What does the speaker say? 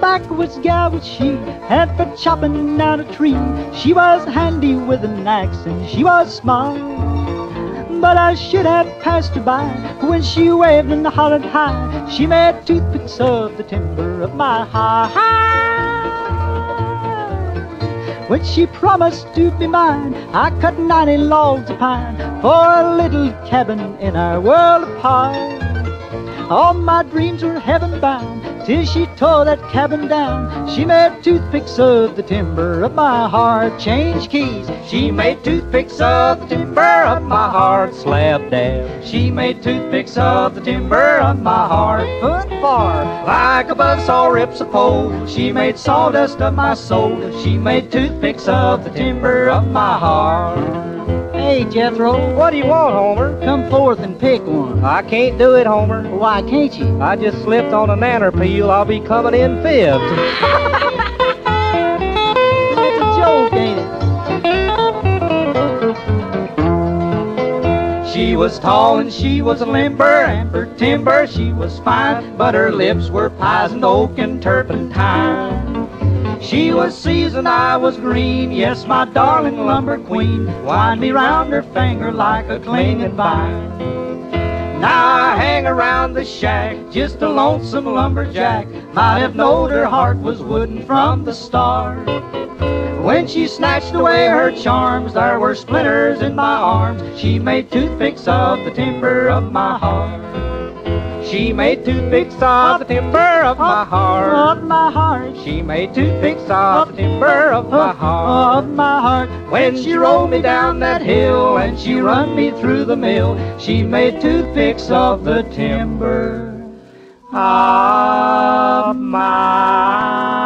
Backwards gal was she, head for chopping down a tree. She was handy with an axe and she was smart, but I should have passed her by when she waved and hollered high. She made toothpicks of the timber of my heart. When she promised to be mine, I cut 90 logs of pine for a little cabin in our world apart. All my dreams were heaven-bound till she tore that cabin down. She made toothpicks of the timber of my heart. Change keys. She made toothpicks of the timber of my heart. Slap dab. She made toothpicks of the timber of my heart. Foot far. Like a buzzsaw rips a pole, she made sawdust of my soul. She made toothpicks of the timber of my heart. Hey, Jethro. What do you want, Homer? Come forth and pick one. I can't do it, Homer. Why can't you? I just slipped on a nanner peel. I'll be coming in fibs. It's a joke, ain't it? She was tall and she was limber, and for timber she was fine, but her lips were pizened oak and turpentine. She was seasoned, I was green, yes, my darling lumber queen, wind me round her finger like a clinging vine. Now I hang around the shack, just a lonesome lumberjack, might have knowed her heart was wooden from the start. When she snatched away her charms, there were splinters in my arms. She made toothpicks of the timber of my heart. She made toothpicks of the timber of my heart. Of my heart. She made toothpicks of the timber of my heart. Of my heart. When she rolled me down that hill and she run me through the mill, she made toothpicks of the timber of my heart.